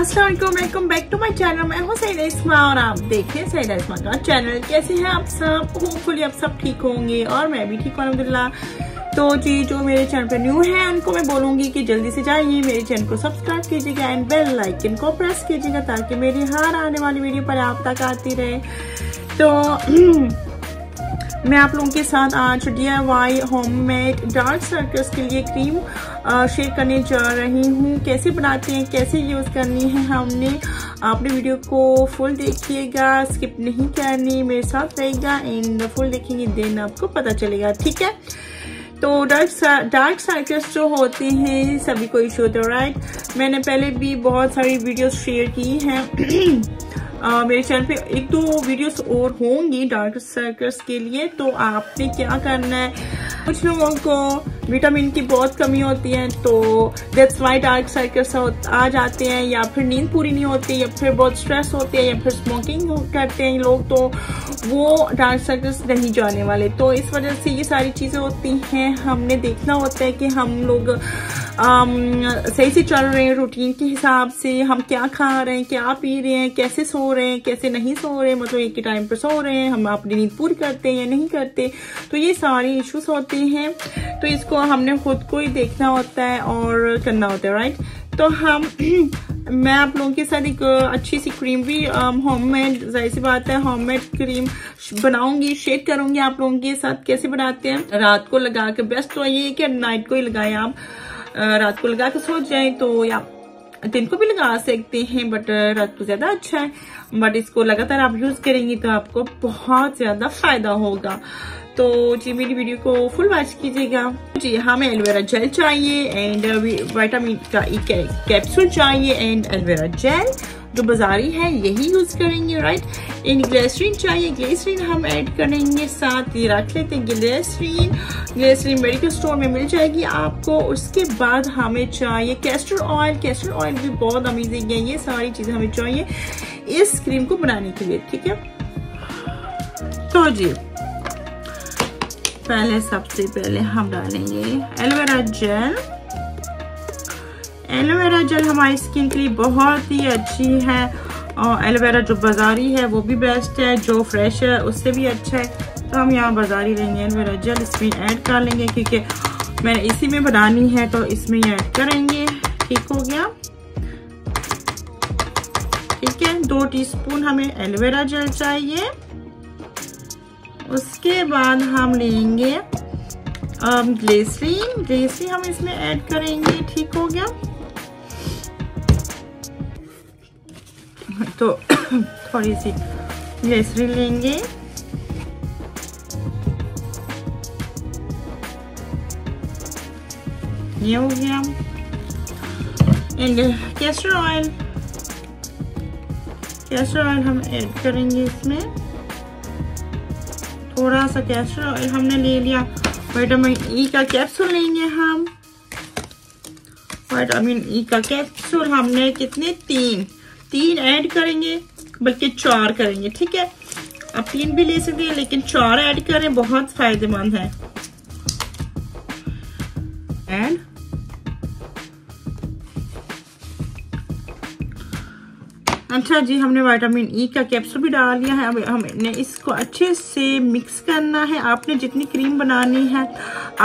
अस्सलाम वालेकुम, back to my channel. मैं हूँ सईदा इस्मा और आप देख रहे हैं सईदा इस्मा का चैनल। कैसे हैं आप सब? होपफुली आप सब ठीक होंगे और मैं भी ठीक हूँ अल्हम्दुलिल्लाह। तो जी जो मेरे चैनल पर न्यू हैं उनको मैं बोलूँगी कि जल्दी से जाइए मेरे चैनल को सब्सक्राइब कीजिएगा एंड बेल लाइकन को प्रेस कीजिएगा ताकि मेरी हर आने वाली वीडियो पर आप तक आती रहे। तो मैं आप लोगों के साथ आज DIY होममेड डार्क सर्कल्स के लिए क्रीम शेयर करने जा रही हूँ। कैसे बनाते हैं, कैसे यूज़ करनी है हमने, आपने वीडियो को फुल देखिएगा, स्किप नहीं करनी, मेरे साथ रहेगा एंड फुल देखेंगे देन आपको पता चलेगा, ठीक है। तो डार्क सर्कल्स जो होते हैं सभी को इशू होता है, राइट। मैंने पहले भी बहुत सारी वीडियोस शेयर की हैं मेरे चैनल पे, एक दो वीडियोस और होंगी डार्क सर्कल्स के लिए। तो आपने क्या करना है, कुछ लोगों को विटामिन की बहुत कमी होती है तो दैट्स वाई डार्क सर्कल्स आ जाते हैं, या फिर नींद पूरी नहीं होती, या फिर बहुत स्ट्रेस होते हैं, या फिर स्मोकिंग करते हैं लोग, तो वो डार्क सर्कल्स नहीं जाने वाले। तो इस वजह से ये सारी चीज़ें होती हैं, हमने देखना होता है कि हम लोग सही से चल रहे हैं रूटीन के हिसाब से, हम क्या खा रहे हैं, क्या पी रहे हैं, कैसे सो रहे हैं, कैसे नहीं सो रहे हैं, मतलब एक ही टाइम पर सो रहे हैं, हम अपनी नींद पूरी करते हैं या नहीं करते। तो ये सारे इश्यूज होते हैं, तो इसको हमने खुद को ही देखना होता है और करना होता है, राइट। तो मैं आप लोगों के साथ एक अच्छी सी क्रीम भी होममेड, जाहिर सी बात है होममेड क्रीम बनाऊंगी, शेयर करूंगी आप लोगों के साथ कैसे बनाते हैं। रात को लगा के बेस्ट तो ये है कि नाइट को ही लगाएं आप, रात को लगा के सो जाए, तो या दिन को भी लगा सकते हैं बट रात को ज्यादा अच्छा है। बट इसको लगातार आप यूज करेंगे तो आपको बहुत ज्यादा फायदा होगा। तो जी मेरी वीडियो को फुल वॉच कीजिएगा। जी हमें एलोवेरा जेल चाहिए एंड विटामिन का एक कैप्सूल चाहिए एंड एलोवेरा जेल जो बाजारी है यही यूज करेंगे, राइट। एंड ग्लिसरीन चाहिए, ग्लिसरीन हम ऐड करेंगे, साथ ही रख लेते हैं ग्लिसरीन। ग्लिसरीन मेडिकल स्टोर में मिल जाएगी आपको। उसके बाद हमें चाहिए कैस्टर ऑयल, कैस्टर ऑयल भी बहुत अमेजिंग है। ये सारी चीजें हमें चाहिए इस क्रीम को बनाने के लिए, ठीक है। तो जी पहले सबसे पहले हम डालेंगे एलोवेरा जेल। एलोवेरा जेल हमारी स्किन के लिए बहुत ही अच्छी है और एलोवेरा जो बाजारी है वो भी बेस्ट है, जो फ्रेश है उससे भी अच्छा है। तो हम यहाँ बाजारी लेंगे एलोवेरा जेल, इसमें ऐड कर लेंगे क्योंकि मैंने इसी में बनानी है तो इसमें ऐड करेंगे। ठीक हो गया, ठीक है। 2 टीस्पून हमें एलोवेरा जेल चाहिए। उसके बाद हम लेंगे ग्लिसरीन, ग्लिसरीन हम इसमें ऐड करेंगे। ठीक हो गया, तो थोड़ी सी ग्लिसरीन लेंगे। ये हो गया। एंड कैस्टर ऑयल हम ऐड करेंगे इसमें, थोड़ा सा कैस्टर ऑयल हमने ले लिया। विटामिन ई का कैप्सूल लेंगे हम, विटामिन ई का कैप्सूल हमने कितने, 3 ऐड करेंगे, बल्कि 4 करेंगे, ठीक है। अब 3 भी ले सकते हैं लेकिन 4 ऐड करें, बहुत फायदेमंद है। एंड अच्छा जी हमने विटामिन ई का कैप्सूल भी डाल लिया है। अब हमने इसको अच्छे से मिक्स करना है। आपने जितनी क्रीम बनानी है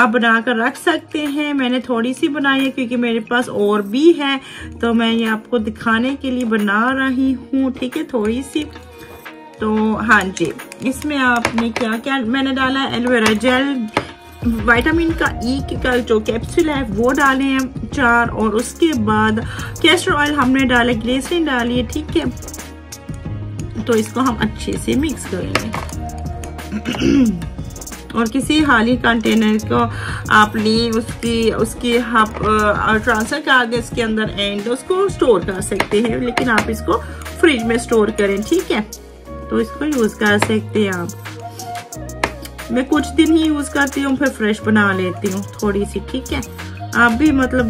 आप बनाकर रख सकते हैं। मैंने थोड़ी सी बनाई है क्योंकि मेरे पास और भी है, तो मैं ये आपको दिखाने के लिए बना रही हूँ, ठीक है, थोड़ी सी। तो हाँ जी इसमें आपने क्या क्या मैंने डाला, एलोवेरा जेल, विटामिन का ई का जो कैप्सूल है वो डाले हैं 4, और उसके बाद कैस्टर ऑयल हमने डाला, ग्लिसरीन डाली है, ठीक है। तो इसको हम अच्छे से मिक्स करेंगे और किसी खाली कंटेनर को आप लें, उसकी आप ट्रांसफर कर दें इसके अंदर एंड उसको स्टोर कर सकते हैं, लेकिन आप इसको फ्रिज में स्टोर करें, ठीक है। तो इसको यूज कर सकते हैं आप। मैं कुछ दिन ही यूज करती हूँ फिर फ्रेश बना लेती हूँ थोड़ी सी, ठीक है। आप भी मतलब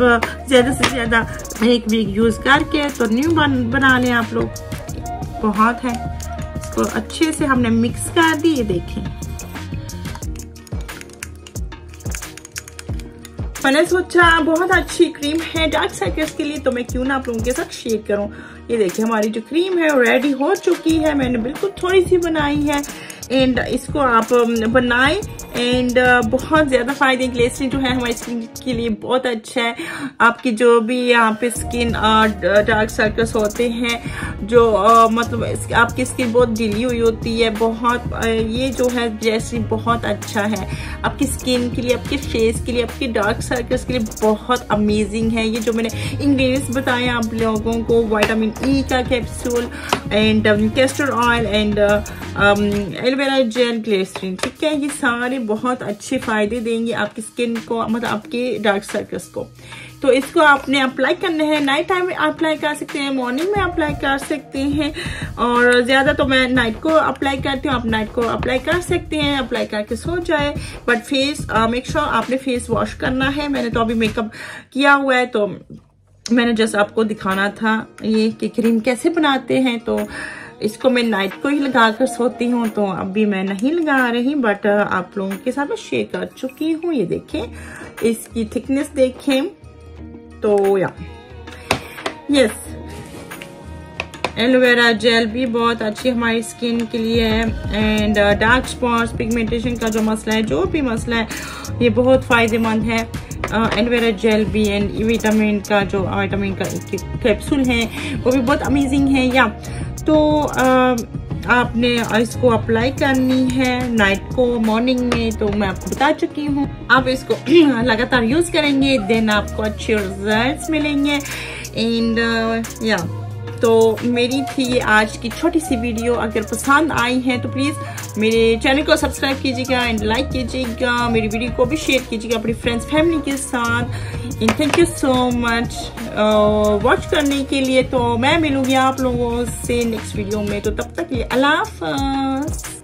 ज्यादा से ज्यादा 1 वीक यूज करके तो न्यू बना लें आप लोग, बहुत है। इसको अच्छे से हमने मिक्स कर दी, ये देखें। मैंने सोचा बहुत अच्छी क्रीम है डार्क सर्कल्स के लिए, तो मैं क्यों ना आप लोगों के साथ शेयर करूं। ये देखिए हमारी जो क्रीम है रेडी हो चुकी है, मैंने बिल्कुल थोड़ी सी बनाई है। एंड इसको आप बनाएं एंड बहुत ज़्यादा फ़ायदे के लिए जो है हमारी स्किन के लिए बहुत अच्छा है। आपकी जो भी यहाँ पे स्किन डार्क सर्कल्स होते हैं, जो मतलब आपकी स्किन बहुत ढीली हुई होती है, बहुत ये जो है जैसी बहुत अच्छा है आपकी स्किन के लिए, आपके फेस के लिए, आपके डार्क सर्कल्स के लिए बहुत अमेजिंग है। ये जो मैंने इंग्रेडिएंट्स बताए आप लोगों को, विटामिन ई का capsule and castor oil and aloe vera gel, glycerine, ठीक है, ये सारे बहुत अच्छे फायदे देंगे आपकी स्किन को, मतलब आपके डार्क सर्कल्स को। तो इसको आपने अप्लाई करना है, नाइट टाइम में अप्लाई कर सकते हैं, मॉर्निंग में अप्लाई कर सकते हैं, और ज़्यादा तो मैं नाइट को अप्लाई करती हूँ, आप नाइट को अप्लाई कर सकते हैं, अप्लाई करके सो जाए। बट फेस मेक श्योर आपने फेस वॉश करना है। मैंने तो अभी मेकअप किया हुआ है, तो मैंने जस्ट आपको दिखाना था ये कि क्रीम कैसे बनाते हैं। तो इसको मैं नाइट को ही लगा कर सोती हूँ, तो अभी मैं नहीं लगा रही, बट आप लोगों के साथ मैं शेयर कर चुकी हूँ। ये देखें इसकी थिकनेस देखें, तो या यस एलोवेरा जेल भी बहुत अच्छी हमारी स्किन के लिए है। एंड डार्क स्पॉट्स, पिगमेंटेशन का जो मसला है, जो भी मसला है, ये बहुत फ़ायदेमंद है एलोवेरा जेल भी। एंड विटामिन का जो कैप्सूल है वो भी बहुत अमेजिंग है। या तो आपने इसको अप्लाई करनी है नाइट को, मॉर्निंग में तो मैं आपको बता चुकी हूँ। आप इसको लगातार यूज़ करेंगे देन आपको अच्छे रिजल्ट्स मिलेंगे। एंड या तो मेरी थी ये आज की छोटी सी वीडियो। अगर पसंद आई है तो प्लीज़ मेरे चैनल को सब्सक्राइब कीजिएगा एंड लाइक कीजिएगा, मेरी वीडियो को भी शेयर कीजिएगा अपने फ्रेंड्स फैमिली के साथ। And thank you so much watch करने के लिए। तो मैं मिलूंगी आप लोगों से नेक्स्ट वीडियो में, तो तब तक के लिए अल्लाह हाफ़िज़।